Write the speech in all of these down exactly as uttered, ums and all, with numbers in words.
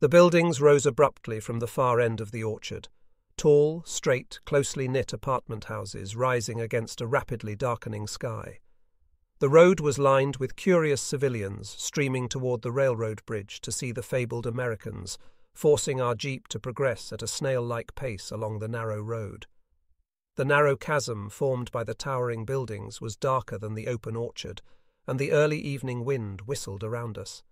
The buildings rose abruptly from the far end of the orchard, tall, straight, closely knit apartment houses rising against a rapidly darkening sky. The road was lined with curious civilians streaming toward the railroad bridge to see the fabled Americans, forcing our jeep to progress at a snail-like pace along the narrow road. The narrow chasm formed by the towering buildings was darker than the open orchard, and the early evening wind whistled around us.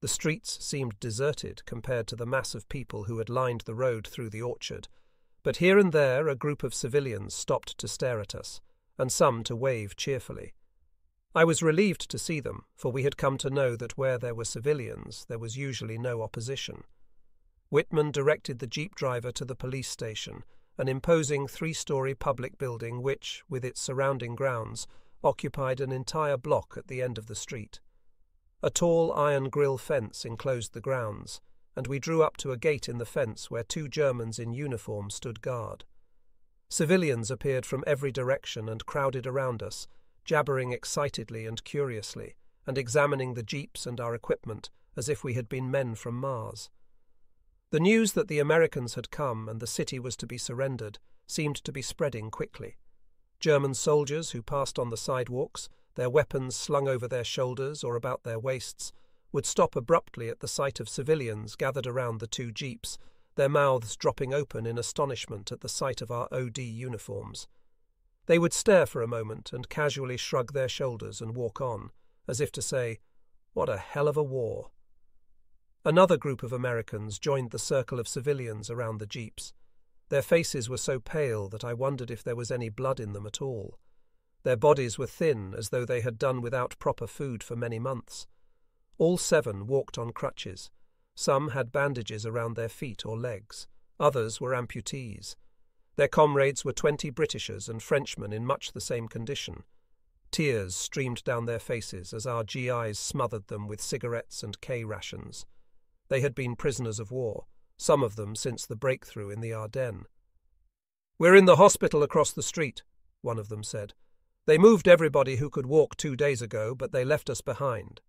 The streets seemed deserted compared to the mass of people who had lined the road through the orchard, but here and there a group of civilians stopped to stare at us, and some to wave cheerfully. I was relieved to see them, for we had come to know that where there were civilians, there was usually no opposition. Whitman directed the jeep driver to the police station, an imposing three-story public building which, with its surrounding grounds, occupied an entire block at the end of the street. A tall iron grill fence enclosed the grounds, and we drew up to a gate in the fence where two Germans in uniform stood guard. Civilians appeared from every direction and crowded around us, jabbering excitedly and curiously, and examining the jeeps and our equipment as if we had been men from Mars. The news that the Americans had come and the city was to be surrendered seemed to be spreading quickly. German soldiers who passed on the sidewalks, their weapons slung over their shoulders or about their waists, would stop abruptly at the sight of civilians gathered around the two jeeps, their mouths dropping open in astonishment at the sight of our O D uniforms. They would stare for a moment and casually shrug their shoulders and walk on, as if to say, "What a hell of a war!" Another group of Americans joined the circle of civilians around the jeeps. Their faces were so pale that I wondered if there was any blood in them at all. Their bodies were thin, as though they had done without proper food for many months. All seven walked on crutches. Some had bandages around their feet or legs. Others were amputees. Their comrades were twenty Britishers and Frenchmen in much the same condition. Tears streamed down their faces as our G Is smothered them with cigarettes and K rations. They had been prisoners of war, some of them since the breakthrough in the Ardennes. "We're in the hospital across the street," one of them said. "They moved everybody who could walk two days ago, but they left us behind."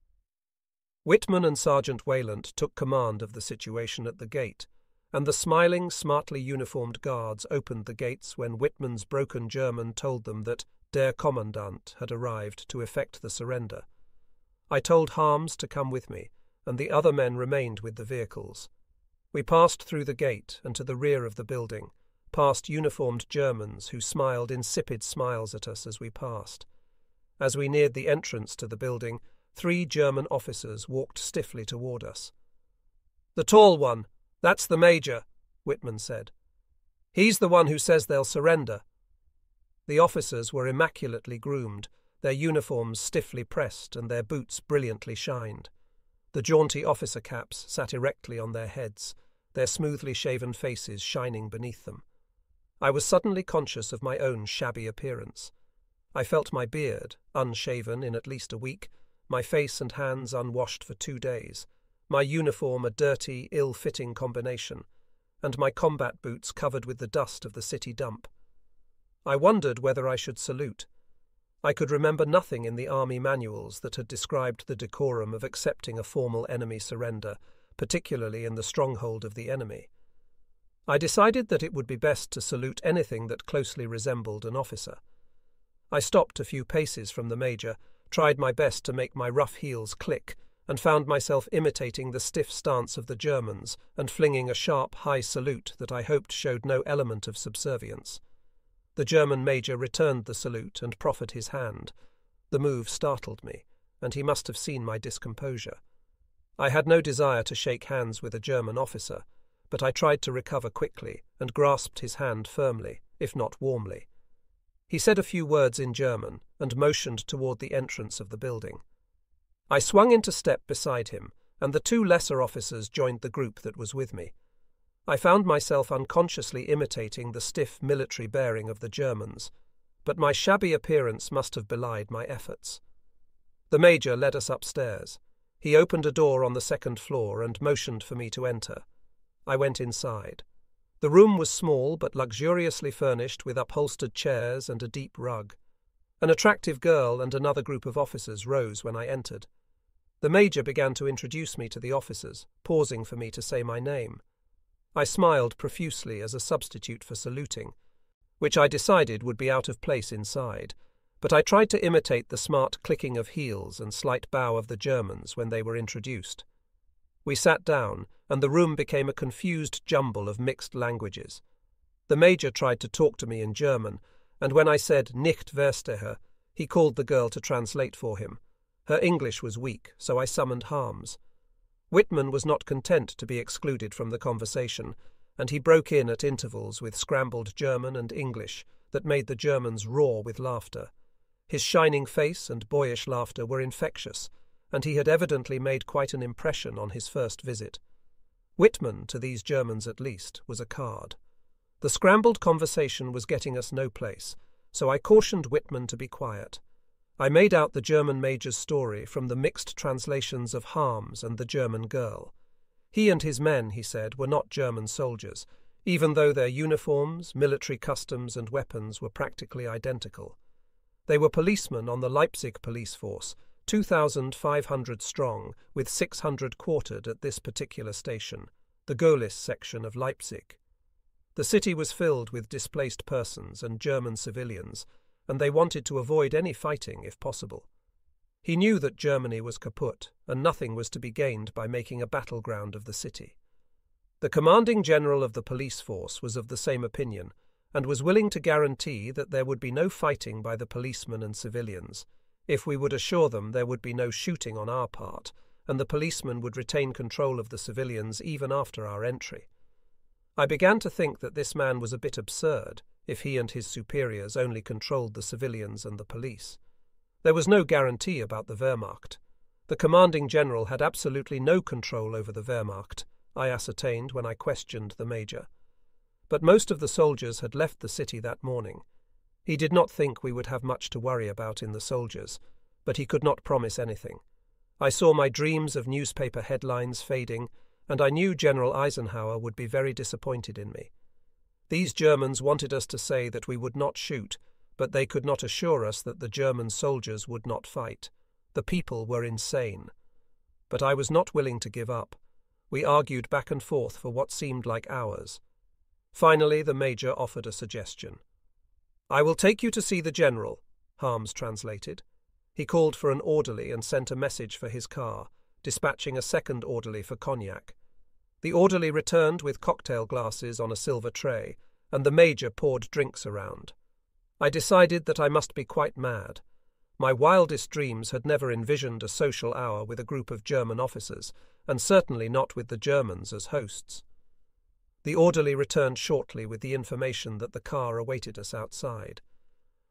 Whitman and Sergeant Valent took command of the situation at the gate, and the smiling, smartly uniformed guards opened the gates when Whitman's broken German told them that Der Kommandant had arrived to effect the surrender. I told Harms to come with me, and the other men remained with the vehicles. We passed through the gate and to the rear of the building, past uniformed Germans who smiled insipid smiles at us as we passed. As we neared the entrance to the building, three German officers walked stiffly toward us. "The tall one, that's the major," Whitman said. "He's the one who says they'll surrender." The officers were immaculately groomed, their uniforms stiffly pressed and their boots brilliantly shined. The jaunty officer caps sat erectly on their heads, their smoothly shaven faces shining beneath them. I was suddenly conscious of my own shabby appearance. I felt my beard, unshaven in at least a week, my face and hands unwashed for two days, my uniform a dirty, ill-fitting combination, and my combat boots covered with the dust of the city dump. I wondered whether I should salute. I could remember nothing in the army manuals that had described the decorum of accepting a formal enemy surrender, particularly in the stronghold of the enemy. I decided that it would be best to salute anything that closely resembled an officer. I stopped a few paces from the major, tried my best to make my rough heels click, and found myself imitating the stiff stance of the Germans and flinging a sharp, high salute that I hoped showed no element of subservience. The German major returned the salute and proffered his hand. The move startled me, and he must have seen my discomposure. I had no desire to shake hands with a German officer, but I tried to recover quickly and grasped his hand firmly, if not warmly. He said a few words in German and motioned toward the entrance of the building. I swung into step beside him, and the two lesser officers joined the group that was with me. I found myself unconsciously imitating the stiff military bearing of the Germans, but my shabby appearance must have belied my efforts. The major led us upstairs. He opened a door on the second floor and motioned for me to enter. I went inside. The room was small but luxuriously furnished with upholstered chairs and a deep rug. An attractive girl and another group of officers rose when I entered. The major began to introduce me to the officers, pausing for me to say my name. I smiled profusely as a substitute for saluting, which I decided would be out of place inside, but I tried to imitate the smart clicking of heels and slight bow of the Germans when they were introduced. We sat down, and the room became a confused jumble of mixed languages. The major tried to talk to me in German, and when I said nicht verstehe, he called the girl to translate for him. Her English was weak, so I summoned Harms. Whitman was not content to be excluded from the conversation, and he broke in at intervals with scrambled German and English that made the Germans roar with laughter. His shining face and boyish laughter were infectious, and he had evidently made quite an impression on his first visit. Whitman, to these Germans at least, was a card. The scrambled conversation was getting us no place, so I cautioned Whitman to be quiet. I made out the German major's story from the mixed translations of Harms and the German girl. He and his men, he said, were not German soldiers, even though their uniforms, military customs and weapons were practically identical. They were policemen on the Leipzig police force, two thousand five hundred strong, with six hundred quartered at this particular station, the Gohlis section of Leipzig. The city was filled with displaced persons and German civilians, and they wanted to avoid any fighting if possible. He knew that Germany was kaput, and nothing was to be gained by making a battleground of the city. The commanding general of the police force was of the same opinion, and was willing to guarantee that there would be no fighting by the policemen and civilians, if we would assure them there would be no shooting on our part, and the policemen would retain control of the civilians even after our entry. I began to think that this man was a bit absurd, if he and his superiors only controlled the civilians and the police. There was no guarantee about the Wehrmacht. The commanding general had absolutely no control over the Wehrmacht, I ascertained when I questioned the major. But most of the soldiers had left the city that morning. He did not think we would have much to worry about in the soldiers, but he could not promise anything. I saw my dreams of newspaper headlines fading, and I knew General Eisenhower would be very disappointed in me. These Germans wanted us to say that we would not shoot, but they could not assure us that the German soldiers would not fight. The people were insane. But I was not willing to give up. We argued back and forth for what seemed like hours. Finally, the major offered a suggestion. "I will take you to see the general," Harms translated. He called for an orderly and sent a message for his car, dispatching a second orderly for cognac. The orderly returned with cocktail glasses on a silver tray, and the major poured drinks around. I decided that I must be quite mad. My wildest dreams had never envisioned a social hour with a group of German officers, and certainly not with the Germans as hosts. The orderly returned shortly with the information that the car awaited us outside.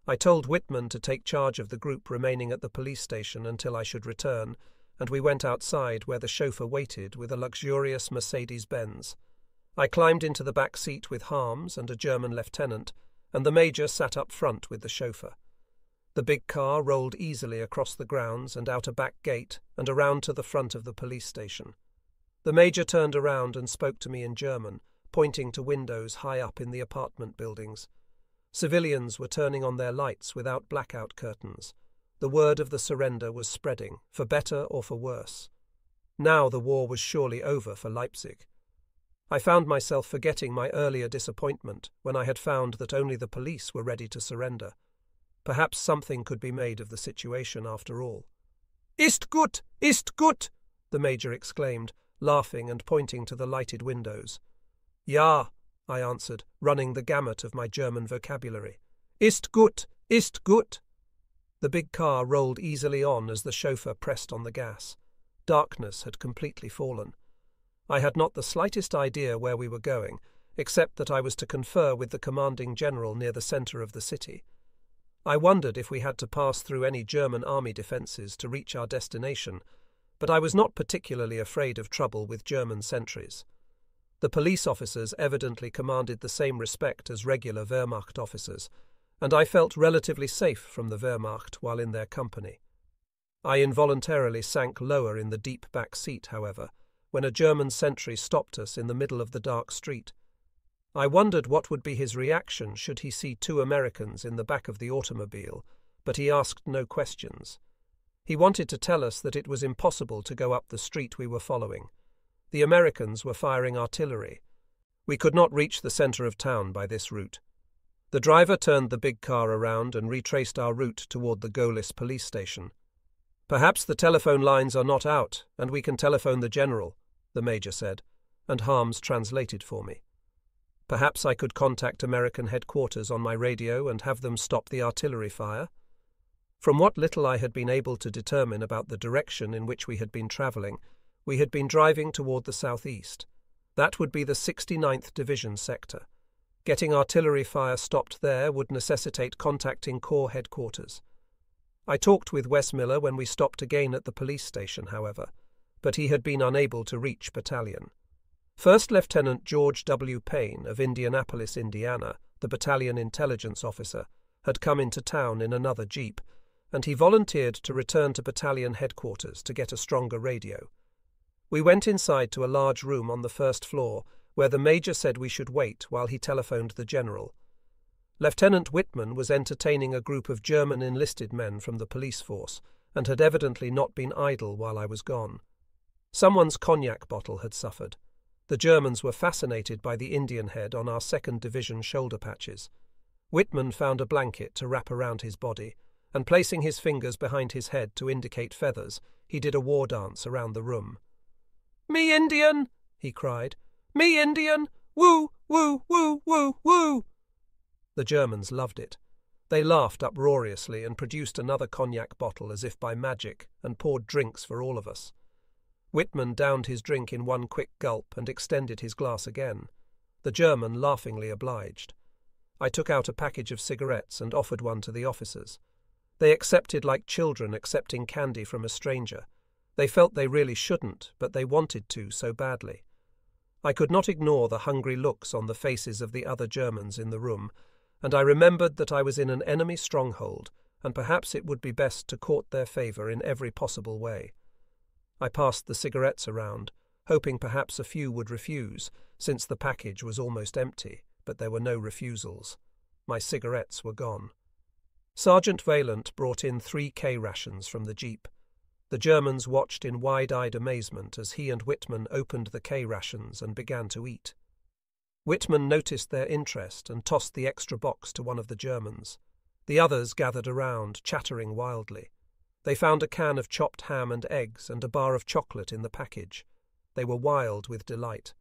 I told Whitman to take charge of the group remaining at the police station until I should return, and we went outside where the chauffeur waited with a luxurious Mercedes-Benz. I climbed into the back seat with Harms and a German lieutenant, and the major sat up front with the chauffeur. The big car rolled easily across the grounds and out a back gate and around to the front of the police station. The major turned around and spoke to me in German, pointing to windows high up in the apartment buildings. Civilians were turning on their lights without blackout curtains. The word of the surrender was spreading, for better or for worse. Now the war was surely over for Leipzig. I found myself forgetting my earlier disappointment when I had found that only the police were ready to surrender. Perhaps something could be made of the situation after all. "Ist gut! Ist gut!" the major exclaimed, laughing and pointing to the lighted windows. "Ja," I answered, running the gamut of my German vocabulary. "Ist gut, ist gut." The big car rolled easily on as the chauffeur pressed on the gas. Darkness had completely fallen. I had not the slightest idea where we were going, except that I was to confer with the commanding general near the centre of the city. I wondered if we had to pass through any German army defences to reach our destination, but I was not particularly afraid of trouble with German sentries. The police officers evidently commanded the same respect as regular Wehrmacht officers, and I felt relatively safe from the Wehrmacht while in their company. I involuntarily sank lower in the deep back seat, however, when a German sentry stopped us in the middle of the dark street. I wondered what would be his reaction should he see two Americans in the back of the automobile, but he asked no questions. He wanted to tell us that it was impossible to go up the street we were following. The Americans were firing artillery. We could not reach the center of town by this route. The driver turned the big car around and retraced our route toward the Gohlis police station. Perhaps the telephone lines are not out, and we can telephone the general, the major said, and Harms translated for me. Perhaps I could contact American headquarters on my radio and have them stop the artillery fire. From what little I had been able to determine about the direction in which we had been travelling, we had been driving toward the southeast. That would be the sixty-ninth Division sector. Getting artillery fire stopped there would necessitate contacting Corps headquarters. I talked with Wes Miller when we stopped again at the police station, however, but he had been unable to reach battalion. First Lieutenant George W. Payne of Indianapolis, Indiana, the battalion intelligence officer, had come into town in another jeep, and he volunteered to return to battalion headquarters to get a stronger radio. We went inside to a large room on the first floor, where the major said we should wait while he telephoned the general. Lieutenant Whitman was entertaining a group of German enlisted men from the police force, and had evidently not been idle while I was gone. Someone's cognac bottle had suffered. The Germans were fascinated by the Indian head on our second Division shoulder patches. Whitman found a blanket to wrap around his body, and placing his fingers behind his head to indicate feathers, he did a war dance around the room. "Me Indian!" he cried. "Me Indian! Woo, woo, woo, woo, woo!" The Germans loved it. They laughed uproariously and produced another cognac bottle as if by magic and poured drinks for all of us. Whitman downed his drink in one quick gulp and extended his glass again. The German laughingly obliged. I took out a package of cigarettes and offered one to the officers. They accepted like children accepting candy from a stranger. They felt they really shouldn't, but they wanted to so badly. I could not ignore the hungry looks on the faces of the other Germans in the room, and I remembered that I was in an enemy stronghold, and perhaps it would be best to court their favour in every possible way. I passed the cigarettes around, hoping perhaps a few would refuse, since the package was almost empty, but there were no refusals. My cigarettes were gone. Sergeant Valent brought in three K rations from the jeep. The Germans watched in wide-eyed amazement as he and Whitman opened the K rations and began to eat. Whitman noticed their interest and tossed the extra box to one of the Germans. The others gathered around, chattering wildly. They found a can of chopped ham and eggs and a bar of chocolate in the package. They were wild with delight.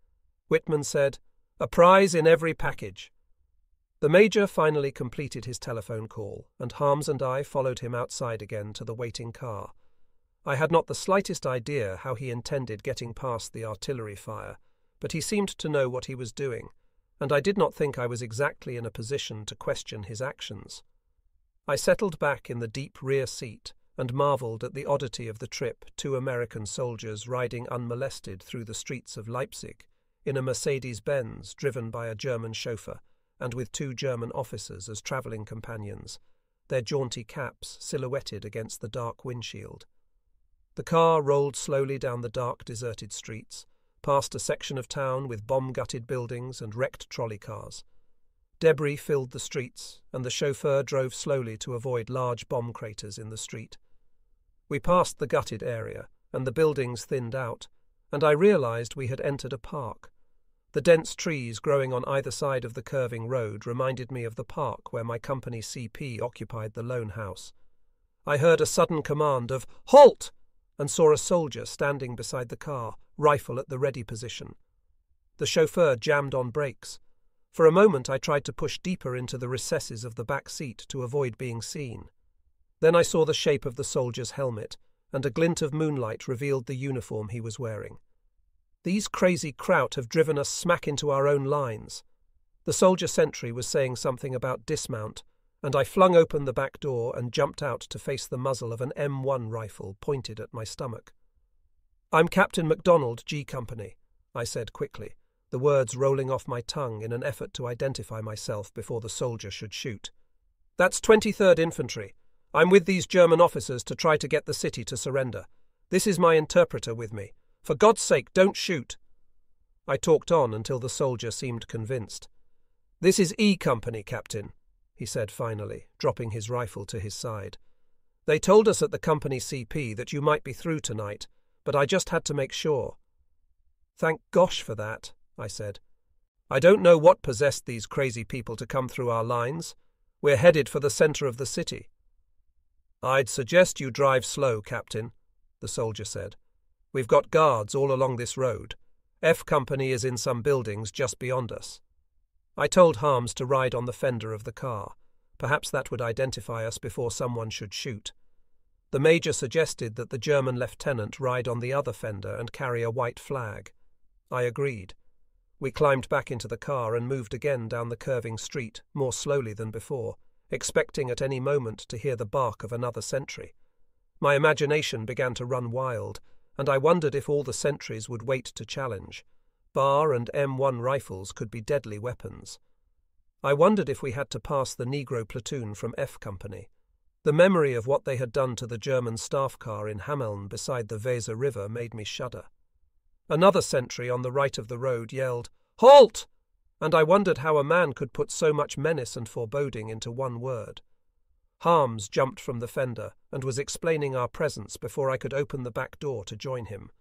Whitman said, "A prize in every package." The major finally completed his telephone call, and Harms and I followed him outside again to the waiting car. I had not the slightest idea how he intended getting past the artillery fire, but he seemed to know what he was doing, and I did not think I was exactly in a position to question his actions. I settled back in the deep rear seat and marvelled at the oddity of the trip two American soldiers riding unmolested through the streets of Leipzig in a Mercedes-Benz driven by a German chauffeur and with two German officers as travelling companions, their jaunty caps silhouetted against the dark windshield. The car rolled slowly down the dark, deserted streets, past a section of town with bomb-gutted buildings and wrecked trolley cars. Debris filled the streets, and the chauffeur drove slowly to avoid large bomb craters in the street. We passed the gutted area, and the buildings thinned out, and I realised we had entered a park. The dense trees growing on either side of the curving road reminded me of the park where my company C P occupied the lone house. I heard a sudden command of, "Halt!" and saw a soldier standing beside the car, rifle at the ready position. The chauffeur jammed on brakes. For a moment I tried to push deeper into the recesses of the back seat to avoid being seen. Then I saw the shape of the soldier's helmet, and a glint of moonlight revealed the uniform he was wearing. "These crazy kraut have driven us smack into our own lines." The soldier sentry was saying something about dismount, and I flung open the back door and jumped out to face the muzzle of an M one rifle pointed at my stomach. "I'm Captain MacDonald, G Company," I said quickly, the words rolling off my tongue in an effort to identify myself before the soldier should shoot. "That's twenty-third Infantry. I'm with these German officers to try to get the city to surrender. This is my interpreter with me. For God's sake, don't shoot." I talked on until the soldier seemed convinced. "This is E Company, Captain," he said finally, dropping his rifle to his side. They told us at the company C P that you might be through tonight, but I just had to make sure. Thank gosh for that, I said. I don't know what possessed these crazy people to come through our lines. We're headed for the centre of the city. I'd suggest you drive slow, Captain, the soldier said. We've got guards all along this road. F Company is in some buildings just beyond us. I told Harms to ride on the fender of the car. Perhaps that would identify us before someone should shoot. The major suggested that the German lieutenant ride on the other fender and carry a white flag. I agreed. We climbed back into the car and moved again down the curving street, more slowly than before, expecting at any moment to hear the bark of another sentry. My imagination began to run wild, and I wondered if all the sentries would wait to challenge. Bar and M one rifles could be deadly weapons. I wondered if we had to pass the Negro platoon from F Company. The memory of what they had done to the German staff car in Hameln beside the Weser River made me shudder. Another sentry on the right of the road yelled, "Halt!" and I wondered how a man could put so much menace and foreboding into one word. Harms jumped from the fender and was explaining our presence before I could open the back door to join him.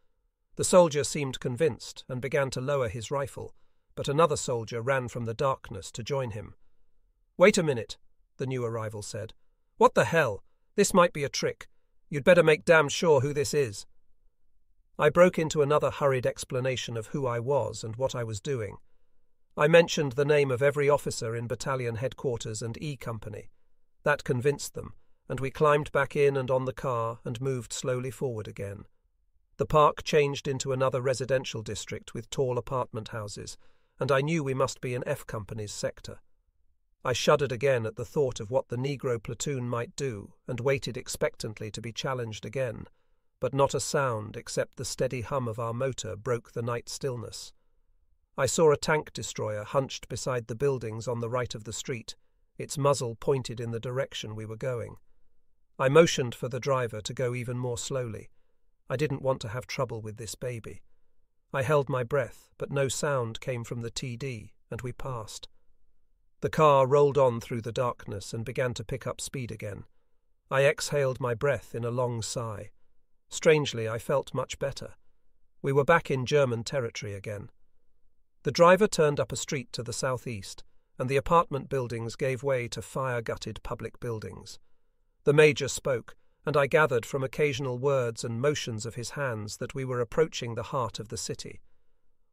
The soldier seemed convinced and began to lower his rifle, but another soldier ran from the darkness to join him. "Wait a minute," the new arrival said. "What the hell? This might be a trick. You'd better make damn sure who this is." I broke into another hurried explanation of who I was and what I was doing. I mentioned the name of every officer in battalion headquarters and E Company. That convinced them, and we climbed back in and on the car and moved slowly forward again. The park changed into another residential district with tall apartment houses, and I knew we must be in F Company's sector. I shuddered again at the thought of what the Negro platoon might do and waited expectantly to be challenged again, but not a sound except the steady hum of our motor broke the night stillness. I saw a tank destroyer hunched beside the buildings on the right of the street, its muzzle pointed in the direction we were going. I motioned for the driver to go even more slowly. I didn't want to have trouble with this baby. I held my breath, but no sound came from the T D, and we passed. The car rolled on through the darkness and began to pick up speed again. I exhaled my breath in a long sigh. Strangely, I felt much better. We were back in German territory again. The driver turned up a street to the southeast, and the apartment buildings gave way to fire-gutted public buildings. The major spoke, and I gathered from occasional words and motions of his hands that we were approaching the heart of the city.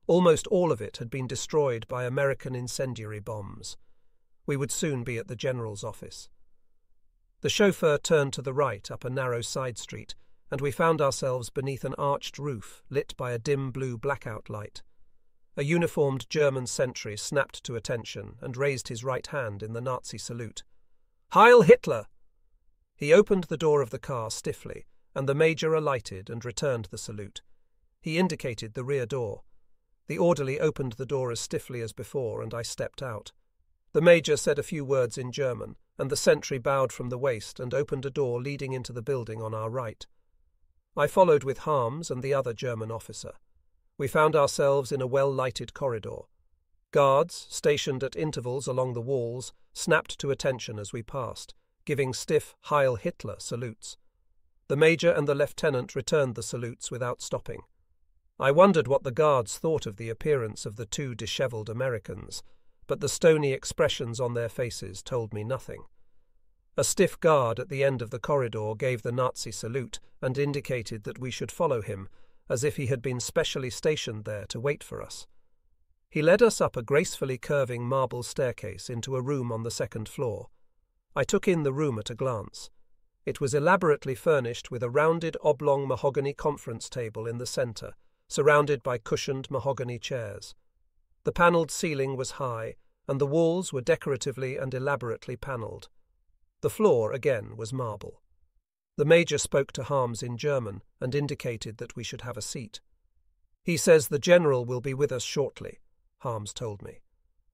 Almost all of it had been destroyed by American incendiary bombs. We would soon be at the general's office. The chauffeur turned to the right up a narrow side street, and we found ourselves beneath an arched roof lit by a dim blue blackout light. A uniformed German sentry snapped to attention and raised his right hand in the Nazi salute. "Heil Hitler!" He opened the door of the car stiffly, and the major alighted and returned the salute. He indicated the rear door. The orderly opened the door as stiffly as before, and I stepped out. The major said a few words in German, and the sentry bowed from the waist and opened a door leading into the building on our right. I followed with Harms and the other German officer. We found ourselves in a well-lighted corridor. Guards, stationed at intervals along the walls, snapped to attention as we passed, giving stiff Heil Hitler salutes. The major and the lieutenant returned the salutes without stopping. I wondered what the guards thought of the appearance of the two dishevelled Americans, but the stony expressions on their faces told me nothing. A stiff guard at the end of the corridor gave the Nazi salute and indicated that we should follow him, as if he had been specially stationed there to wait for us. He led us up a gracefully curving marble staircase into a room on the second floor. I took in the room at a glance. It was elaborately furnished with a rounded oblong mahogany conference table in the centre, surrounded by cushioned mahogany chairs. The panelled ceiling was high, and the walls were decoratively and elaborately panelled. The floor, again, was marble. The major spoke to Harms in German and indicated that we should have a seat. "He says the general will be with us shortly," Harms told me.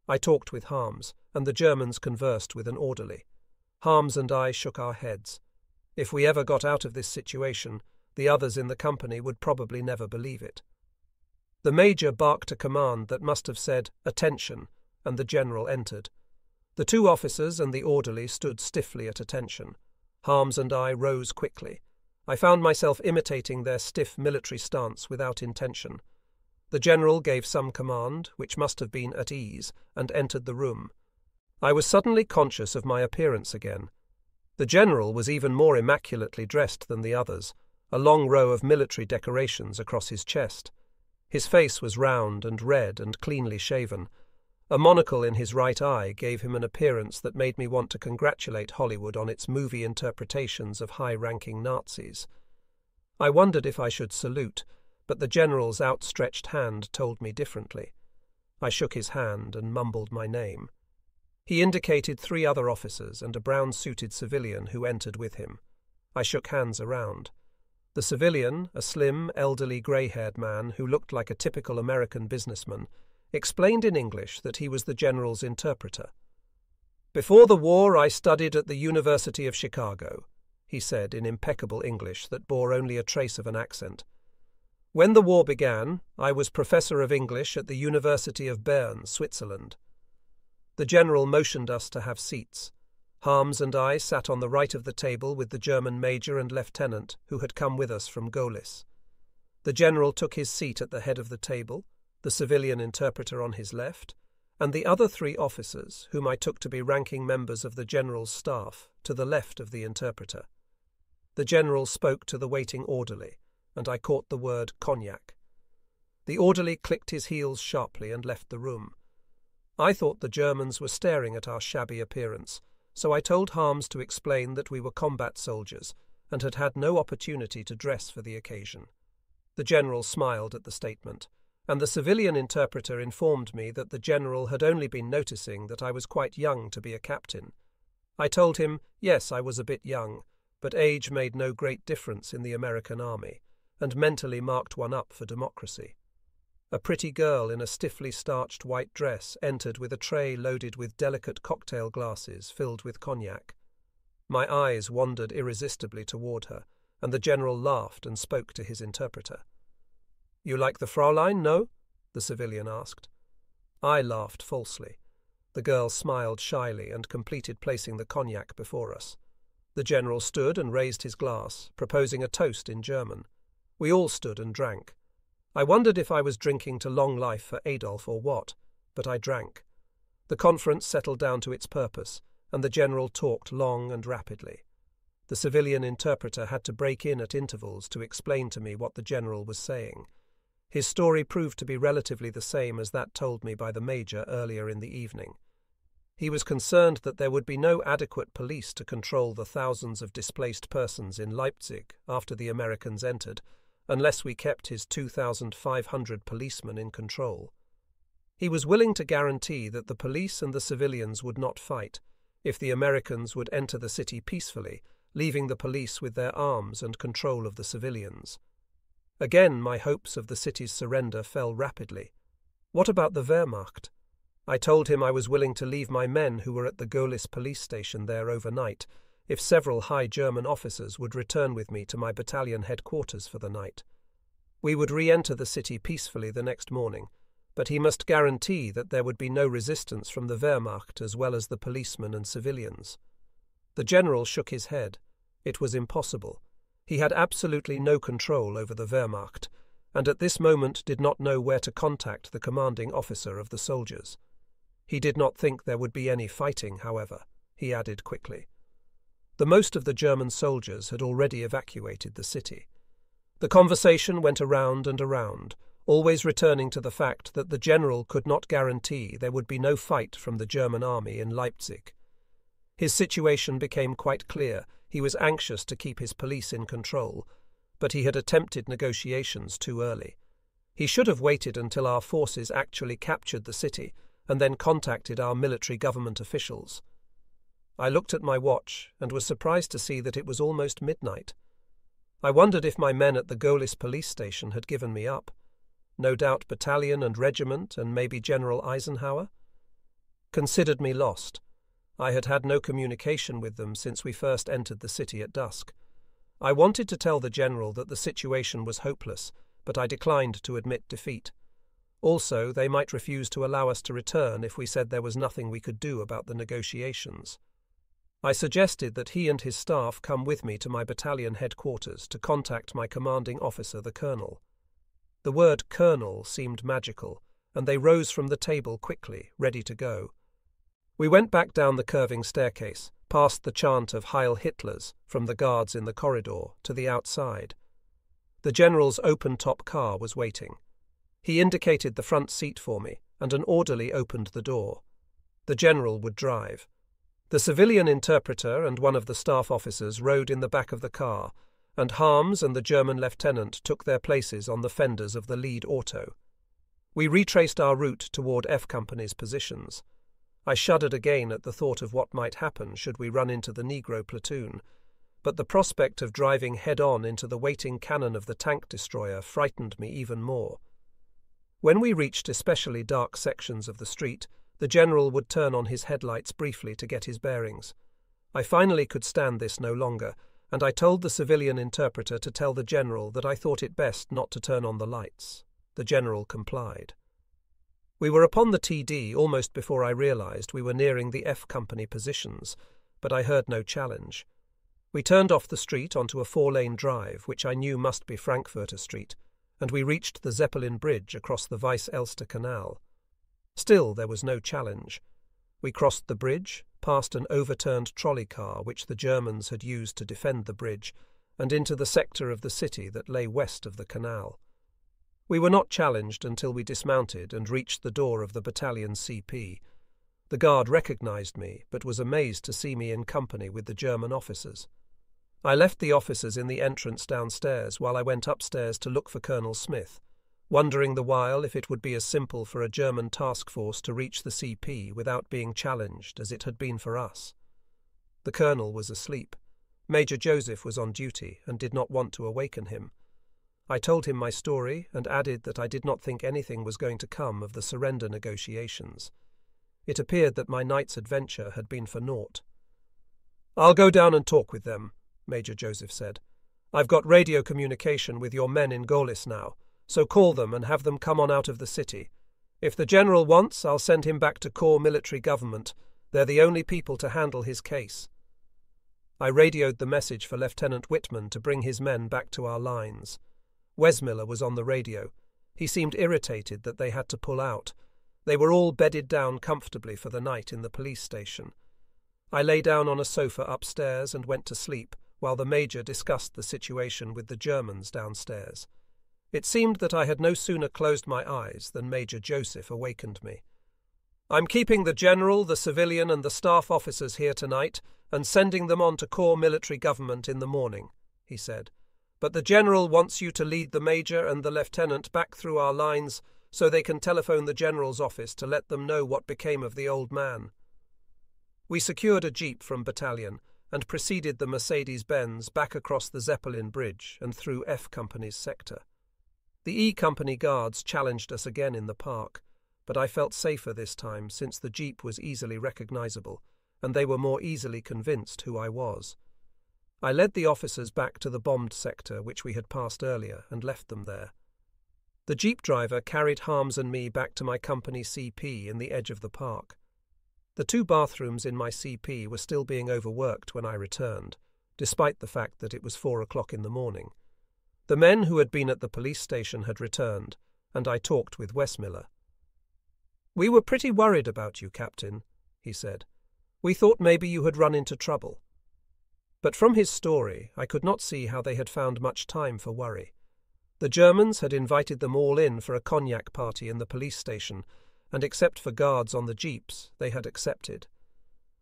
I talked with Harms, and the Germans conversed with an orderly. Harms and I shook our heads. If we ever got out of this situation, the others in the company would probably never believe it. The major barked a command that must have said, "Attention," and the general entered. The two officers and the orderly stood stiffly at attention. Harms and I rose quickly. I found myself imitating their stiff military stance without intention. The general gave some command, which must have been at ease, and entered the room. I was suddenly conscious of my appearance again. The general was even more immaculately dressed than the others, a long row of military decorations across his chest. His face was round and red and cleanly shaven. A monocle in his right eye gave him an appearance that made me want to congratulate Hollywood on its movie interpretations of high-ranking Nazis. I wondered if I should salute, but the general's outstretched hand told me differently. I shook his hand and mumbled my name. He indicated three other officers and a brown-suited civilian who entered with him. I shook hands around. The civilian, a slim, elderly, grey-haired man who looked like a typical American businessman, explained in English that he was the general's interpreter. "Before the war, I studied at the University of Chicago," he said in impeccable English that bore only a trace of an accent. "When the war began, I was professor of English at the University of Bern, Switzerland." The general motioned us to have seats. Harms and I sat on the right of the table with the German major and lieutenant who had come with us from Gohlis. The general took his seat at the head of the table, the civilian interpreter on his left, and the other three officers, whom I took to be ranking members of the general's staff, to the left of the interpreter. The general spoke to the waiting orderly, and I caught the word cognac. The orderly clicked his heels sharply and left the room. I thought the Germans were staring at our shabby appearance, so I told Harms to explain that we were combat soldiers and had had no opportunity to dress for the occasion. The general smiled at the statement, and the civilian interpreter informed me that the general had only been noticing that I was quite young to be a captain. I told him, yes, I was a bit young, but age made no great difference in the American army, and mentally marked one up for democracy. A pretty girl in a stiffly starched white dress entered with a tray loaded with delicate cocktail glasses filled with cognac. My eyes wandered irresistibly toward her, and the general laughed and spoke to his interpreter. "You like the Fraulein, no?" the civilian asked. I laughed falsely. The girl smiled shyly and completed placing the cognac before us. The general stood and raised his glass, proposing a toast in German. We all stood and drank. I wondered if I was drinking to long life for Adolf or what, but I drank. The conference settled down to its purpose, and the general talked long and rapidly. The civilian interpreter had to break in at intervals to explain to me what the general was saying. His story proved to be relatively the same as that told me by the major earlier in the evening. He was concerned that there would be no adequate police to control the thousands of displaced persons in Leipzig after the Americans entered, unless we kept his two thousand five hundred policemen in control. He was willing to guarantee that the police and the civilians would not fight, if the Americans would enter the city peacefully, leaving the police with their arms and control of the civilians. Again, my hopes of the city's surrender fell rapidly. What about the Wehrmacht? I told him I was willing to leave my men who were at the Gohlis police station there overnight, if several high German officers would return with me to my battalion headquarters for the night. We would re-enter the city peacefully the next morning, but he must guarantee that there would be no resistance from the Wehrmacht as well as the policemen and civilians. The general shook his head. It was impossible. He had absolutely no control over the Wehrmacht, and at this moment did not know where to contact the commanding officer of the soldiers. He did not think there would be any fighting, however, he added quickly. The most of the German soldiers had already evacuated the city. The conversation went around and around, always returning to the fact that the general could not guarantee there would be no fight from the German army in Leipzig. His situation became quite clear. He was anxious to keep his police in control, but he had attempted negotiations too early. He should have waited until our forces actually captured the city and then contacted our military government officials. I looked at my watch and was surprised to see that it was almost midnight. I wondered if my men at the Gohlis police station had given me up. No doubt battalion and regiment and maybe General Eisenhower considered me lost. I had had no communication with them since we first entered the city at dusk. I wanted to tell the general that the situation was hopeless, but I declined to admit defeat. Also, they might refuse to allow us to return if we said there was nothing we could do about the negotiations. I suggested that he and his staff come with me to my battalion headquarters to contact my commanding officer, the colonel. The word colonel seemed magical, and they rose from the table quickly, ready to go. We went back down the curving staircase, past the chant of Heil Hitler's from the guards in the corridor to the outside. The general's open-top car was waiting. He indicated the front seat for me, and an orderly opened the door. The general would drive. The civilian interpreter and one of the staff officers rode in the back of the car, and Harms and the German lieutenant took their places on the fenders of the lead auto. We retraced our route toward F Company's positions. I shuddered again at the thought of what might happen should we run into the Negro platoon, but the prospect of driving head-on into the waiting cannon of the tank destroyer frightened me even more. When we reached especially dark sections of the street, the general would turn on his headlights briefly to get his bearings. I finally could stand this no longer, and I told the civilian interpreter to tell the general that I thought it best not to turn on the lights. The general complied. We were upon the T D almost before I realized we were nearing the F Company positions, but I heard no challenge. We turned off the street onto a four-lane drive, which I knew must be Frankfurter Street, and we reached the Zeppelin Bridge across the Weiss-Elster Canal. Still, there was no challenge. We crossed the bridge, past an overturned trolley car which the Germans had used to defend the bridge, and into the sector of the city that lay west of the canal. We were not challenged until we dismounted and reached the door of the battalion C P. The guard recognized me, but was amazed to see me in company with the German officers. I left the officers in the entrance downstairs while I went upstairs to look for Colonel Smith, wondering the while if it would be as simple for a German task force to reach the C P without being challenged as it had been for us. The colonel was asleep. Major Joseph was on duty and did not want to awaken him. I told him my story and added that I did not think anything was going to come of the surrender negotiations. It appeared that my night's adventure had been for naught. "I'll go down and talk with them," Major Joseph said. "I've got radio communication with your men in Gohlis now, so call them and have them come on out of the city. If the general wants, I'll send him back to Corps military government. They're the only people to handle his case." I radioed the message for Lieutenant Whitman to bring his men back to our lines. Wes Miller was on the radio. He seemed irritated that they had to pull out. They were all bedded down comfortably for the night in the police station. I lay down on a sofa upstairs and went to sleep while the major discussed the situation with the Germans downstairs. It seemed that I had no sooner closed my eyes than Major Joseph awakened me. "I'm keeping the general, the civilian and the staff officers here tonight and sending them on to Corps military government in the morning," he said. "But the general wants you to lead the major and the lieutenant back through our lines so they can telephone the general's office to let them know what became of the old man." We secured a jeep from battalion and preceded the Mercedes-Benz back across the Zeppelin Bridge and through F Company's sector. The E Company guards challenged us again in the park, but I felt safer this time since the jeep was easily recognizable, and they were more easily convinced who I was. I led the officers back to the bombed sector which we had passed earlier and left them there. The jeep driver carried Harms and me back to my company C P in the edge of the park. The two bathrooms in my C P were still being overworked when I returned, despite the fact that it was four o'clock in the morning. The men who had been at the police station had returned, and I talked with Wes Miller. "We were pretty worried about you, Captain," he said. "We thought maybe you had run into trouble." But from his story, I could not see how they had found much time for worry. The Germans had invited them all in for a cognac party in the police station, and except for guards on the jeeps, they had accepted.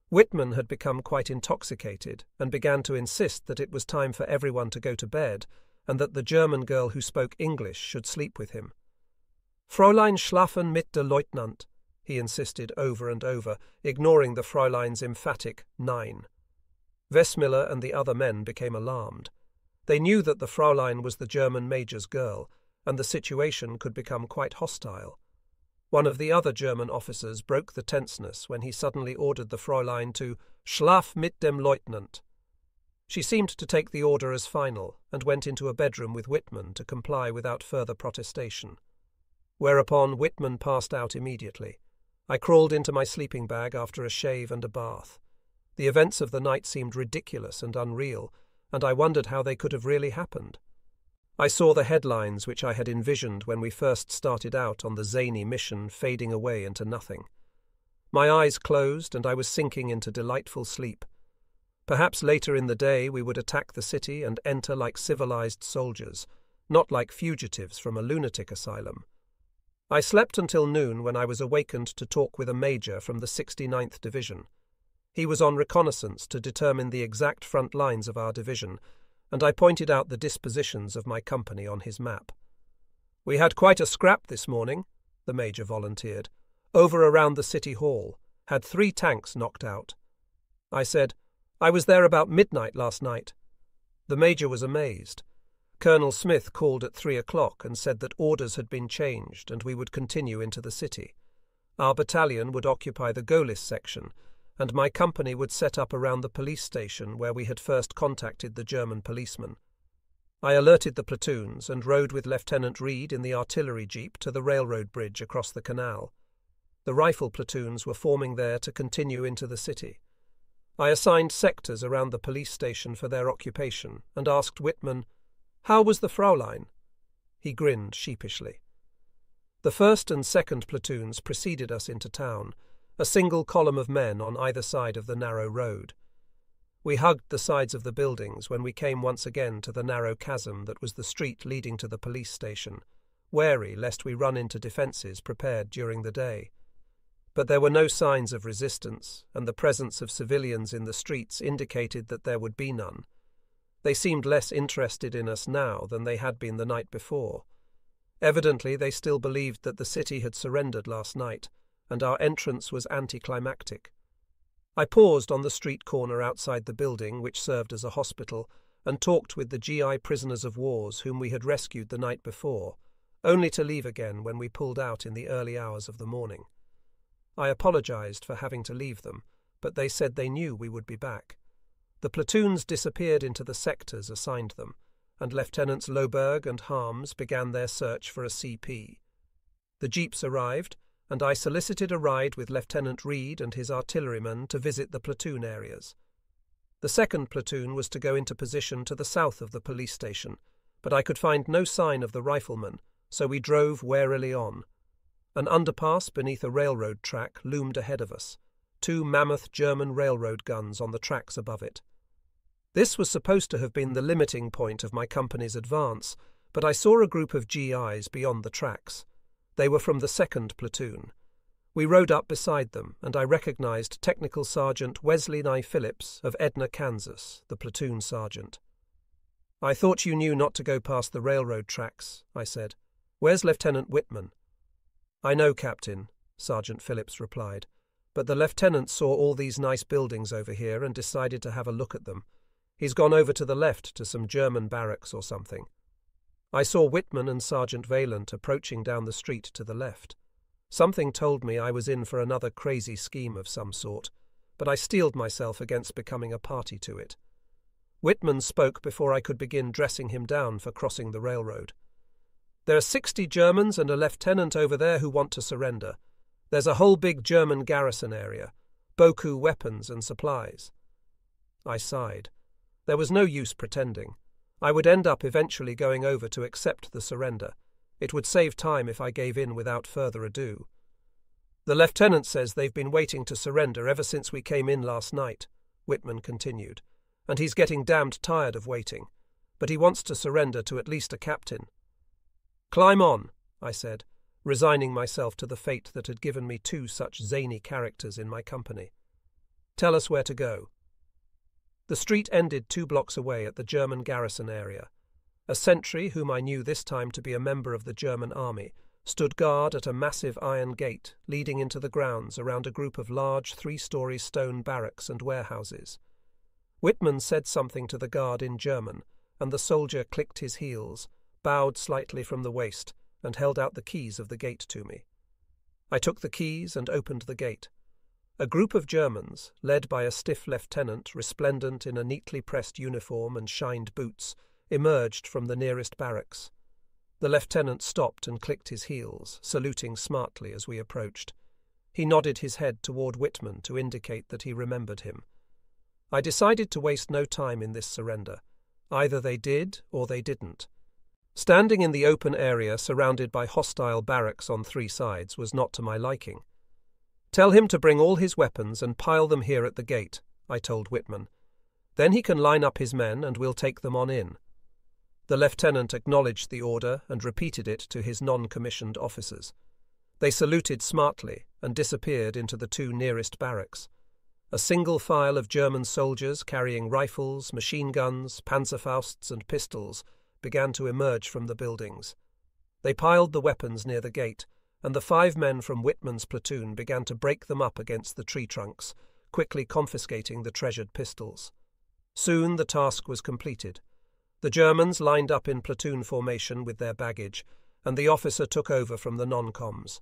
Whitman had become quite intoxicated and began to insist that it was time for everyone to go to bed, and that the German girl who spoke English should sleep with him. "Fräulein schlafen mit der Leutnant," he insisted over and over, ignoring the Fräulein's emphatic nein. Wessmiller and the other men became alarmed. They knew that the Fräulein was the German major's girl, and the situation could become quite hostile. One of the other German officers broke the tenseness when he suddenly ordered the Fräulein to "Schlaf mit dem Leutnant." She seemed to take the order as final and went into a bedroom with Whitman to comply without further protestation. Whereupon Whitman passed out immediately. I crawled into my sleeping bag after a shave and a bath. The events of the night seemed ridiculous and unreal, and I wondered how they could have really happened. I saw the headlines which I had envisioned when we first started out on the zany mission fading away into nothing. My eyes closed and I was sinking into delightful sleep. Perhaps later in the day we would attack the city and enter like civilized soldiers, not like fugitives from a lunatic asylum. I slept until noon when I was awakened to talk with a major from the sixty-ninth Division. He was on reconnaissance to determine the exact front lines of our division, and I pointed out the dispositions of my company on his map. "We had quite a scrap this morning," the major volunteered, "over around the city hall, had three tanks knocked out." I said, "I was there about midnight last night." The major was amazed. Colonel Smith called at three o'clock and said that orders had been changed and we would continue into the city. Our battalion would occupy the Gohlis section, and my company would set up around the police station where we had first contacted the German policemen. I alerted the platoons and rode with Lieutenant Reed in the artillery jeep to the railroad bridge across the canal. The rifle platoons were forming there to continue into the city. I assigned sectors around the police station for their occupation and asked Whitman, "How was the Fraulein?" He grinned sheepishly. The first and second platoons preceded us into town, a single column of men on either side of the narrow road. We hugged the sides of the buildings when we came once again to the narrow chasm that was the street leading to the police station, wary lest we run into defences prepared during the day. But there were no signs of resistance, and the presence of civilians in the streets indicated that there would be none. They seemed less interested in us now than they had been the night before. Evidently, they still believed that the city had surrendered last night, and our entrance was anticlimactic. I paused on the street corner outside the building which served as a hospital and talked with the G I prisoners of wars whom we had rescued the night before, only to leave again when we pulled out in the early hours of the morning. I apologized for having to leave them, but they said they knew we would be back. The platoons disappeared into the sectors assigned them, and Lieutenants Loberg and Harms began their search for a C P. The jeeps arrived, and I solicited a ride with Lieutenant Reed and his artillerymen to visit the platoon areas. The second platoon was to go into position to the south of the police station, but I could find no sign of the riflemen, so we drove warily on. An underpass beneath a railroad track loomed ahead of us, two mammoth German railroad guns on the tracks above it. This was supposed to have been the limiting point of my company's advance, but I saw a group of G Is beyond the tracks. They were from the second platoon. We rode up beside them, and I recognized Technical Sergeant Wesley Nye Phillips of Edna, Kansas, the platoon sergeant. "I thought you knew not to go past the railroad tracks," I said. "Where's Lieutenant Whitman?" "I know, Captain," Sergeant Phillips replied, "but the lieutenant saw all these nice buildings over here and decided to have a look at them. He's gone over to the left to some German barracks or something." I saw Whitman and Sergeant Valent approaching down the street to the left. Something told me I was in for another crazy scheme of some sort, but I steeled myself against becoming a party to it. Whitman spoke before I could begin dressing him down for crossing the railroad. "There are sixty Germans and a lieutenant over there who want to surrender. There's a whole big German garrison area, Boku weapons and supplies." I sighed. There was no use pretending. I would end up eventually going over to accept the surrender. It would save time if I gave in without further ado. "The lieutenant says they've been waiting to surrender ever since we came in last night," Whitman continued, "and he's getting damned tired of waiting, but he wants to surrender to at least a captain." "Climb on," I said, resigning myself to the fate that had given me two such zany characters in my company. "Tell us where to go." The street ended two blocks away at the German garrison area. A sentry, whom I knew this time to be a member of the German army, stood guard at a massive iron gate leading into the grounds around a group of large three-storey stone barracks and warehouses. Whitman said something to the guard in German, and the soldier clicked his heels, bowed slightly from the waist, and held out the keys of the gate to me. I took the keys and opened the gate. A group of Germans, led by a stiff lieutenant resplendent in a neatly pressed uniform and shined boots, emerged from the nearest barracks. The lieutenant stopped and clicked his heels, saluting smartly as we approached. He nodded his head toward Whitman to indicate that he remembered him. I decided to waste no time in this surrender. Either they did or they didn't. Standing in the open area surrounded by hostile barracks on three sides was not to my liking. Tell him to bring all his weapons and pile them here at the gate, I told Whitman. Then he can line up his men and we'll take them on in. The lieutenant acknowledged the order and repeated it to his non-commissioned officers. They saluted smartly and disappeared into the two nearest barracks. A single file of German soldiers carrying rifles, machine guns, Panzerfausts and pistols began to emerge from the buildings. They piled the weapons near the gate, and the five men from Whitman's platoon began to break them up against the tree trunks, quickly confiscating the treasured pistols. Soon the task was completed. The Germans lined up in platoon formation with their baggage, and the officer took over from the non-coms.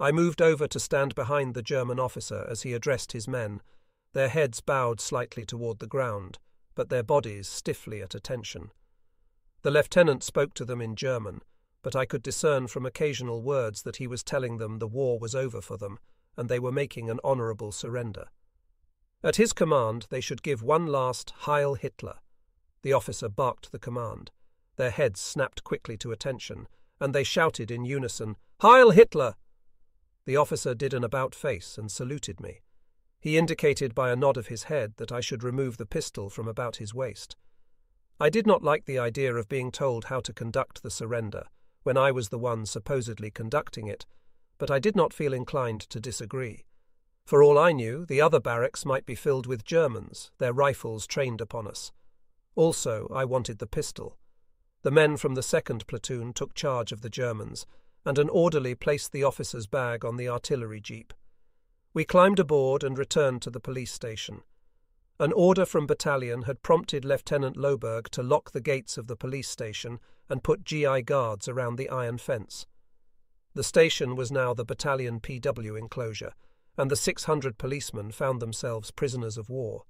I moved over to stand behind the German officer as he addressed his men, their heads bowed slightly toward the ground, but their bodies stiffly at attention. The lieutenant spoke to them in German, but I could discern from occasional words that he was telling them the war was over for them, and they were making an honorable surrender. At his command, they should give one last Heil Hitler. The officer barked the command. Their heads snapped quickly to attention, and they shouted in unison, "Heil Hitler!" The officer did an about-face and saluted me. He indicated by a nod of his head that I should remove the pistol from about his waist. I did not like the idea of being told how to conduct the surrender, when I was the one supposedly conducting it, but I did not feel inclined to disagree. For all I knew, the other barracks might be filled with Germans, their rifles trained upon us. Also, I wanted the pistol. The men from the second platoon took charge of the Germans, and an orderly placed the officer's bag on the artillery jeep. We climbed aboard and returned to the police station. An order from battalion had prompted Lieutenant Loberg to lock the gates of the police station and put G I guards around the iron fence. The station was now the battalion P W enclosure, and the six hundred policemen found themselves prisoners of war.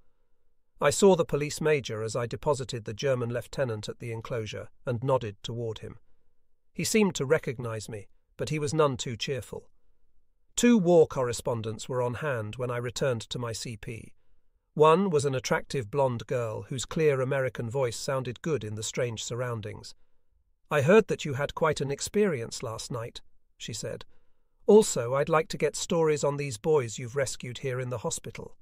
I saw the police major as I deposited the German lieutenant at the enclosure and nodded toward him. He seemed to recognize me, but he was none too cheerful. Two war correspondents were on hand when I returned to my C P. One was an attractive blonde girl whose clear American voice sounded good in the strange surroundings. "I heard that you had quite an experience last night," she said. "Also, I'd like to get stories on these boys you've rescued here in the hospital."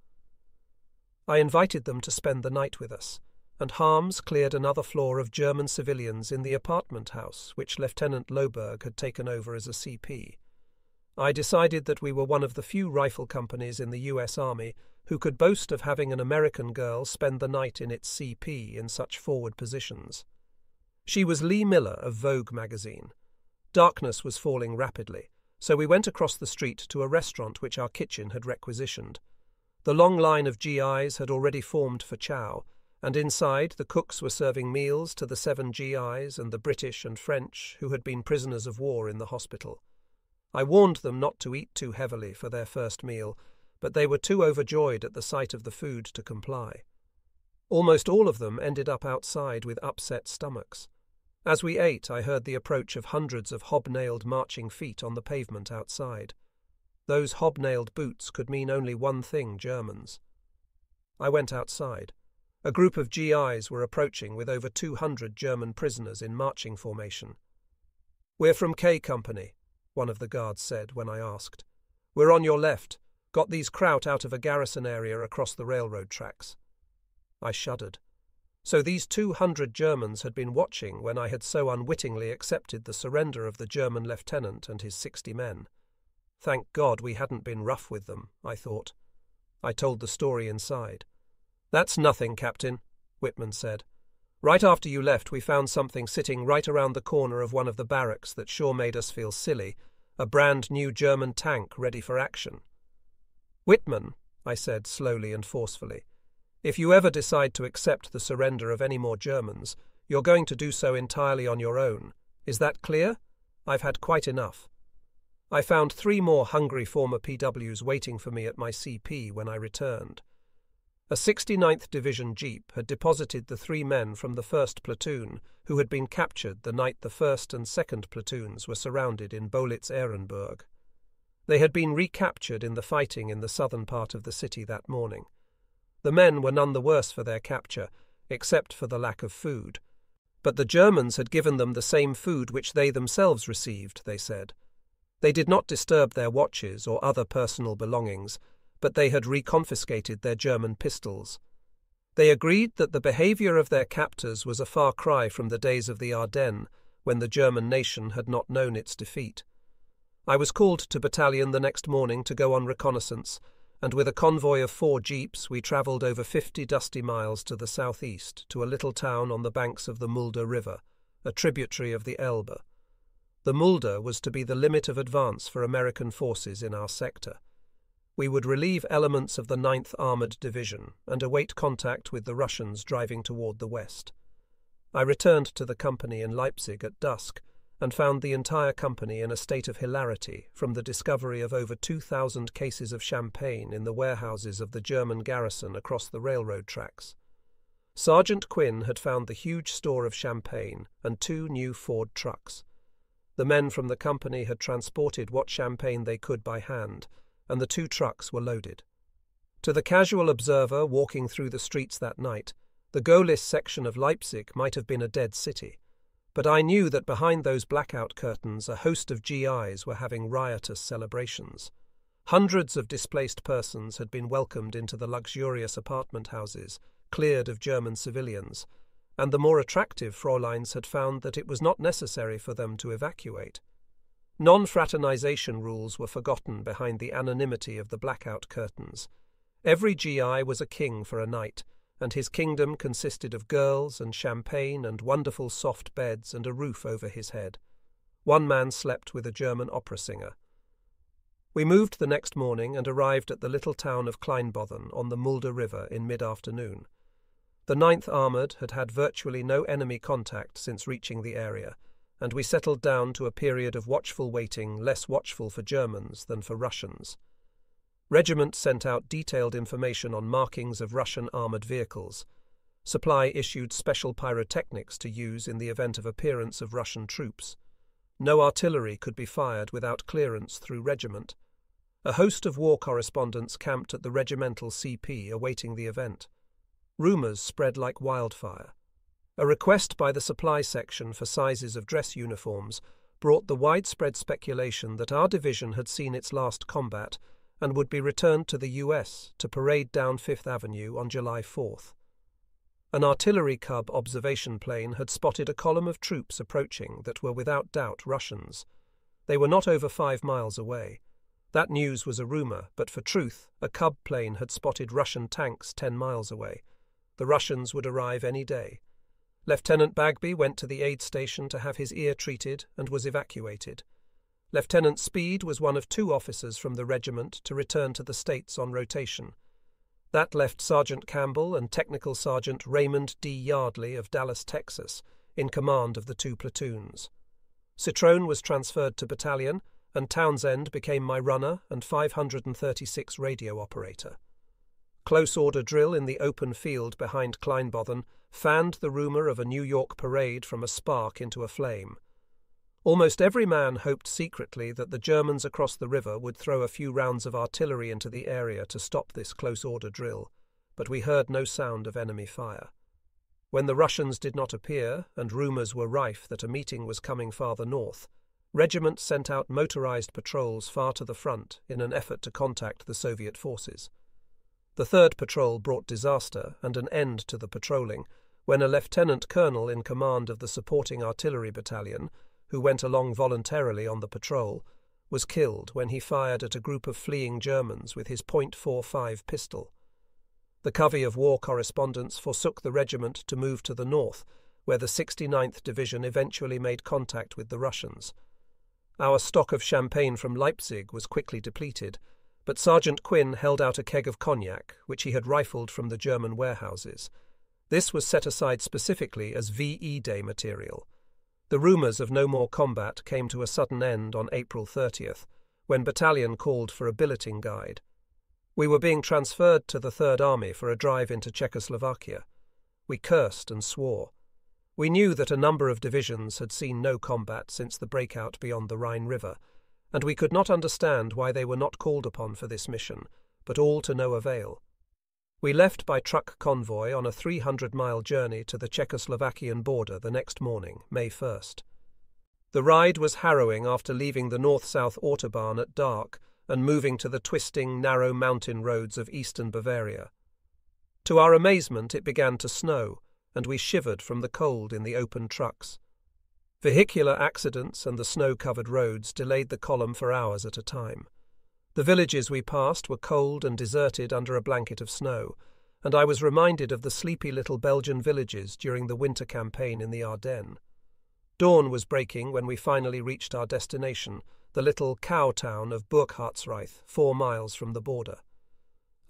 I invited them to spend the night with us, and Harms cleared another floor of German civilians in the apartment house which Lieutenant Loberg had taken over as a C P. I decided that we were one of the few rifle companies in the U S Army who could boast of having an American girl spend the night in its C P in such forward positions. She was Lee Miller of Vogue magazine. Darkness was falling rapidly, so we went across the street to a restaurant which our kitchen had requisitioned. The long line of G Is had already formed for chow, and inside the cooks were serving meals to the seven G Is and the British and French who had been prisoners of war in the hospital. I warned them not to eat too heavily for their first meal, but they were too overjoyed at the sight of the food to comply. Almost all of them ended up outside with upset stomachs. As we ate, I heard the approach of hundreds of hobnailed marching feet on the pavement outside. Those hobnailed boots could mean only one thing: Germans. I went outside. A group of G Is were approaching with over two hundred German prisoners in marching formation. "We're from K Company," one of the guards said when I asked. "We're on your left. Got these kraut out of a garrison area across the railroad tracks." I shuddered. So these two hundred Germans had been watching when I had so unwittingly accepted the surrender of the German lieutenant and his sixty men. Thank God we hadn't been rough with them, I thought. I told the story inside. "That's nothing, Captain," Whitman said. "Right after you left, we found something sitting right around the corner of one of the barracks that sure made us feel silly, a brand new German tank ready for action." "Whitman," I said slowly and forcefully, "if you ever decide to accept the surrender of any more Germans, you're going to do so entirely on your own. Is that clear? I've had quite enough." I found three more hungry former P Ws waiting for me at my C P when I returned. A sixty-ninth Division jeep had deposited the three men from the first platoon who had been captured the night the first and second platoons were surrounded in Bolitz-Ehrenburg. They had been recaptured in the fighting in the southern part of the city that morning. The men were none the worse for their capture, except for the lack of food. But the Germans had given them the same food which they themselves received, they said. They did not disturb their watches or other personal belongings, but they had reconfiscated their German pistols. They agreed that the behaviour of their captors was a far cry from the days of the Ardennes, when the German nation had not known its defeat. I was called to battalion the next morning to go on reconnaissance, and with a convoy of four jeeps we travelled over fifty dusty miles to the southeast to a little town on the banks of the Mulde River, a tributary of the Elbe. The Mulde was to be the limit of advance for American forces in our sector. We would relieve elements of the ninth Armoured Division and await contact with the Russians driving toward the west. I returned to the company in Leipzig at dusk and found the entire company in a state of hilarity from the discovery of over two thousand cases of champagne in the warehouses of the German garrison across the railroad tracks. Sergeant Quinn had found the huge store of champagne and two new Ford trucks. The men from the company had transported what champagne they could by hand, and the two trucks were loaded. To the casual observer walking through the streets that night, the Gohlis section of Leipzig might have been a dead city, but I knew that behind those blackout curtains a host of G Is were having riotous celebrations. Hundreds of displaced persons had been welcomed into the luxurious apartment houses, cleared of German civilians, and the more attractive Fräuleins had found that it was not necessary for them to evacuate. Non-fraternization rules were forgotten behind the anonymity of the blackout curtains. Every G I was a king for a night, and his kingdom consisted of girls and champagne and wonderful soft beds and a roof over his head. One man slept with a German opera singer. We moved the next morning and arrived at the little town of Kleinbothen on the Mulde River in mid-afternoon. The ninth Armoured had had virtually no enemy contact since reaching the area, and we settled down to a period of watchful waiting less watchful for Germans than for Russians. Regiment sent out detailed information on markings of Russian armoured vehicles. Supply issued special pyrotechnics to use in the event of appearance of Russian troops. No artillery could be fired without clearance through regiment. A host of war correspondents camped at the regimental C P awaiting the event. Rumours spread like wildfire. A request by the supply section for sizes of dress uniforms brought the widespread speculation that our division had seen its last combat and would be returned to the U S to parade down Fifth Avenue on July fourth. An artillery cub observation plane had spotted a column of troops approaching that were without doubt Russians. They were not over five miles away. That news was a rumour, but for truth, a cub plane had spotted Russian tanks ten miles away. The Russians would arrive any day. Lieutenant Bagby went to the aid station to have his ear treated and was evacuated. Lieutenant Speed was one of two officers from the regiment to return to the States on rotation. That left Sergeant Campbell and Technical Sergeant Raymond D. Yardley of Dallas, Texas, in command of the two platoons. Citroën was transferred to battalion, and Townsend became my runner and five hundred thirty-six radio operator. Close order drill in the open field behind Kleinbothen fanned the rumour of a New York parade from a spark into a flame. Almost every man hoped secretly that the Germans across the river would throw a few rounds of artillery into the area to stop this close-order drill, but we heard no sound of enemy fire. When the Russians did not appear, and rumours were rife that a meeting was coming farther north, regiment sent out motorised patrols far to the front in an effort to contact the Soviet forces. The third patrol brought disaster and an end to the patrolling when a lieutenant colonel in command of the supporting artillery battalion, who went along voluntarily on the patrol, was killed when he fired at a group of fleeing Germans with his point four five pistol. The covey of war correspondents forsook the regiment to move to the north, where the sixty-ninth Division eventually made contact with the Russians. Our stock of champagne from Leipzig was quickly depleted, but Sergeant Quinn held out a keg of cognac, which he had rifled from the German warehouses. This was set aside specifically as V E Day material. The rumours of no more combat came to a sudden end on April thirtieth, when battalion called for a billeting guide. We were being transferred to the Third Army for a drive into Czechoslovakia. We cursed and swore. We knew that a number of divisions had seen no combat since the breakout beyond the Rhine River, and we could not understand why they were not called upon for this mission, but all to no avail. We left by truck convoy on a three hundred mile journey to the Czechoslovakian border the next morning, May first. The ride was harrowing after leaving the north-south autobahn at dark and moving to the twisting, narrow mountain roads of eastern Bavaria. To our amazement, it began to snow, and we shivered from the cold in the open trucks. Vehicular accidents and the snow-covered roads delayed the column for hours at a time. The villages we passed were cold and deserted under a blanket of snow, and I was reminded of the sleepy little Belgian villages during the winter campaign in the Ardennes. Dawn was breaking when we finally reached our destination, the little cow town of Burkhardsreith, four miles from the border.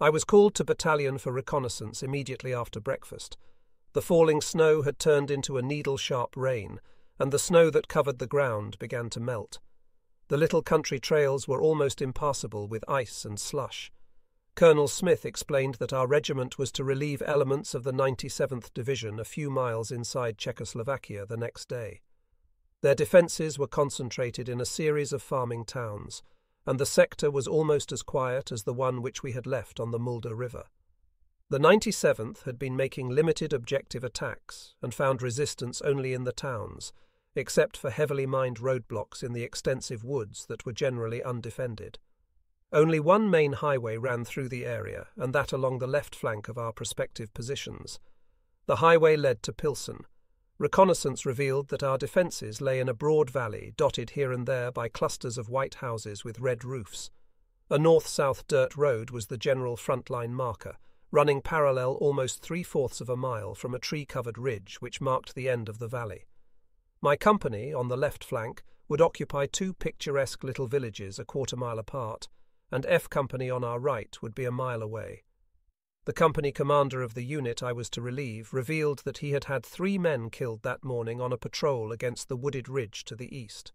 I was called to battalion for reconnaissance immediately after breakfast. The falling snow had turned into a needle-sharp rain, and the snow that covered the ground began to melt. The little country trails were almost impassable with ice and slush. Colonel Smith explained that our regiment was to relieve elements of the ninety-seventh Division a few miles inside Czechoslovakia the next day. Their defences were concentrated in a series of farming towns, and the sector was almost as quiet as the one which we had left on the Mulde River. The ninety-seventh had been making limited objective attacks and found resistance only in the towns, except for heavily mined roadblocks in the extensive woods that were generally undefended. Only one main highway ran through the area, and that along the left flank of our prospective positions. The highway led to Pilsen. Reconnaissance revealed that our defences lay in a broad valley dotted here and there by clusters of white houses with red roofs. A north-south dirt road was the general frontline marker, running parallel almost three-fourths of a mile from a tree-covered ridge which marked the end of the valley. My company, on the left flank, would occupy two picturesque little villages a quarter mile apart, and F Company on our right would be a mile away. The company commander of the unit I was to relieve revealed that he had had three men killed that morning on a patrol against the wooded ridge to the east.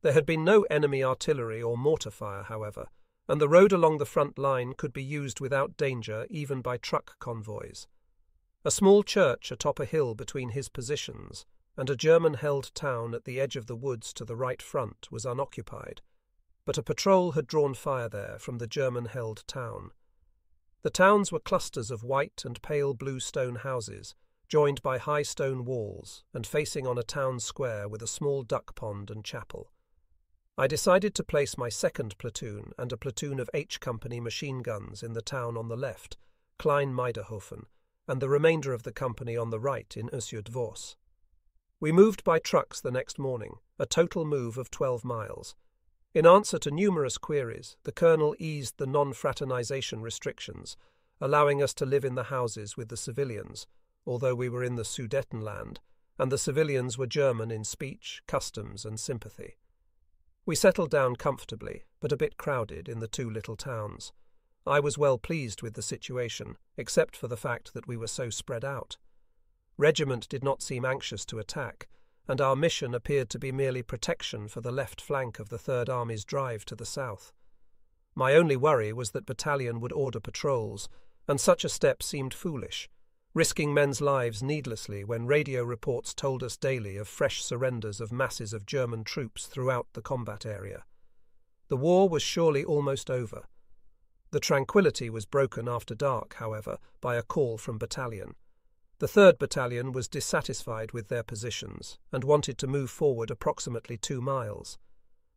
There had been no enemy artillery or mortar fire, however, and the road along the front line could be used without danger even by truck convoys. A small church atop a hill between his positions and a German-held town at the edge of the woods to the right front was unoccupied, but a patrol had drawn fire there from the German-held town. The towns were clusters of white and pale blue stone houses, joined by high stone walls and facing on a town square with a small duck pond and chapel. I decided to place my second platoon and a platoon of H Company machine guns in the town on the left, Kleinmeiderhofen, and the remainder of the company on the right in Össur-Dvors. We moved by trucks the next morning, a total move of twelve miles. In answer to numerous queries, the colonel eased the non-fraternization restrictions, allowing us to live in the houses with the civilians, although we were in the Sudetenland, and the civilians were German in speech, customs and sympathy. We settled down comfortably, but a bit crowded, in the two little towns. I was well pleased with the situation, except for the fact that we were so spread out. Regiment did not seem anxious to attack, and our mission appeared to be merely protection for the left flank of the Third Army's drive to the south. My only worry was that battalion would order patrols, and such a step seemed foolish, risking men's lives needlessly when radio reports told us daily of fresh surrenders of masses of German troops throughout the combat area. The war was surely almost over. The tranquility was broken after dark, however, by a call from battalion. The third Battalion was dissatisfied with their positions and wanted to move forward approximately two miles.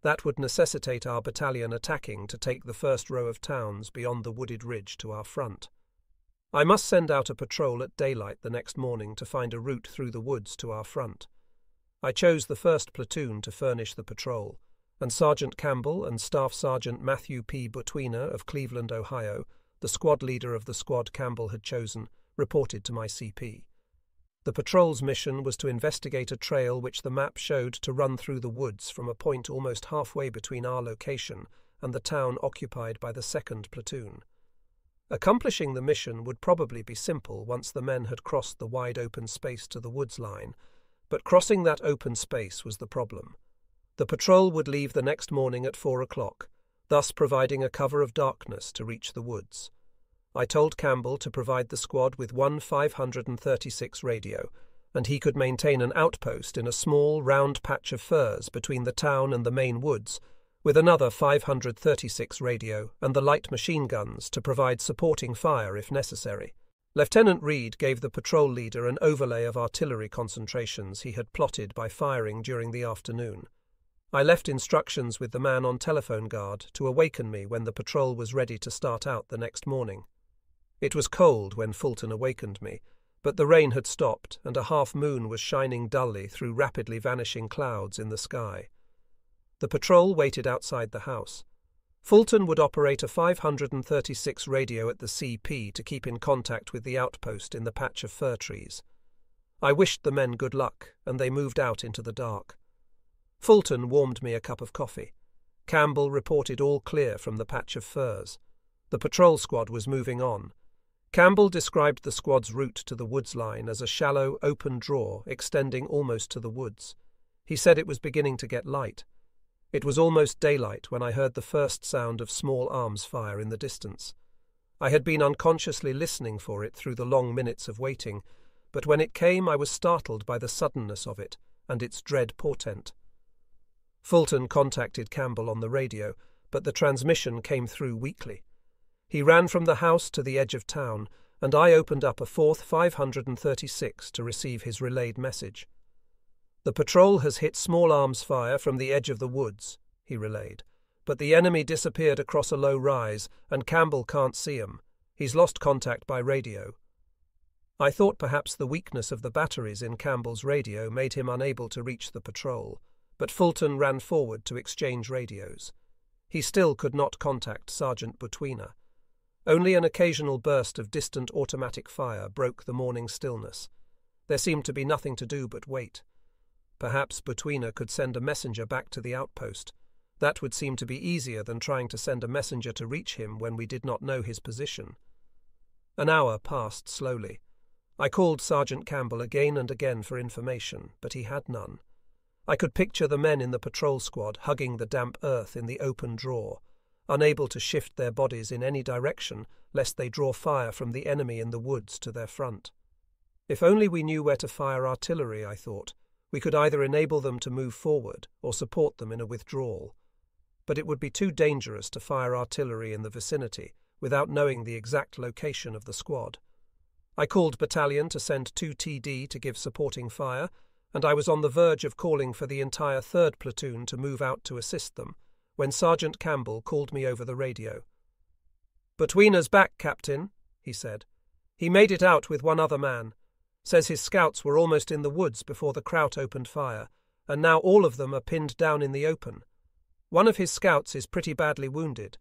That would necessitate our battalion attacking to take the first row of towns beyond the wooded ridge to our front. I must send out a patrol at daylight the next morning to find a route through the woods to our front. I chose the first platoon to furnish the patrol, and Sergeant Campbell and Staff Sergeant Matthew P. Butwina of Cleveland, Ohio, the squad leader of the squad Campbell had chosen, reported to my C P. The patrol's mission was to investigate a trail which the map showed to run through the woods from a point almost halfway between our location and the town occupied by the second platoon. Accomplishing the mission would probably be simple once the men had crossed the wide open space to the woods line, but crossing that open space was the problem. The patrol would leave the next morning at four o'clock, thus providing a cover of darkness to reach the woods. I told Campbell to provide the squad with one five thirty-six radio, and he could maintain an outpost in a small, round patch of firs between the town and the main woods, with another five hundred thirty-six radio and the light machine guns to provide supporting fire if necessary. Lieutenant Reed gave the patrol leader an overlay of artillery concentrations he had plotted by firing during the afternoon. I left instructions with the man on telephone guard to awaken me when the patrol was ready to start out the next morning. It was cold when Fulton awakened me, but the rain had stopped and a half-moon was shining dully through rapidly vanishing clouds in the sky. The patrol waited outside the house. Fulton would operate a five hundred thirty-six radio at the C P to keep in contact with the outpost in the patch of fir trees. I wished the men good luck, and they moved out into the dark. Fulton warmed me a cup of coffee. Campbell reported all clear from the patch of firs. The patrol squad was moving on. Campbell described the squad's route to the woods line as a shallow, open draw extending almost to the woods. He said it was beginning to get light. It was almost daylight when I heard the first sound of small arms fire in the distance. I had been unconsciously listening for it through the long minutes of waiting, but when it came I was startled by the suddenness of it and its dread portent. Fulton contacted Campbell on the radio, but the transmission came through weakly. He ran from the house to the edge of town, and I opened up a fourth five hundred thirty-six to receive his relayed message. "The patrol has hit small arms fire from the edge of the woods," he relayed, "but the enemy disappeared across a low rise, and Campbell can't see him. He's lost contact by radio." I thought perhaps the weakness of the batteries in Campbell's radio made him unable to reach the patrol, but Fulton ran forward to exchange radios. He still could not contact Sergeant Butwina. Only an occasional burst of distant automatic fire broke the morning stillness. There seemed to be nothing to do but wait. Perhaps Butwina could send a messenger back to the outpost. That would seem to be easier than trying to send a messenger to reach him when we did not know his position. An hour passed slowly. I called Sergeant Campbell again and again for information, but he had none. I could picture the men in the patrol squad hugging the damp earth in the open draw, unable to shift their bodies in any direction lest they draw fire from the enemy in the woods to their front. If only we knew where to fire artillery, I thought, we could either enable them to move forward or support them in a withdrawal. But it would be too dangerous to fire artillery in the vicinity without knowing the exact location of the squad. I called battalion to send two T D to give supporting fire, and I was on the verge of calling for the entire third platoon to move out to assist them when Sergeant Campbell called me over the radio. "Butwina's back, Captain," he said. "He made it out with one other man. Says his scouts were almost in the woods before the Kraut opened fire, and now all of them are pinned down in the open. One of his scouts is pretty badly wounded.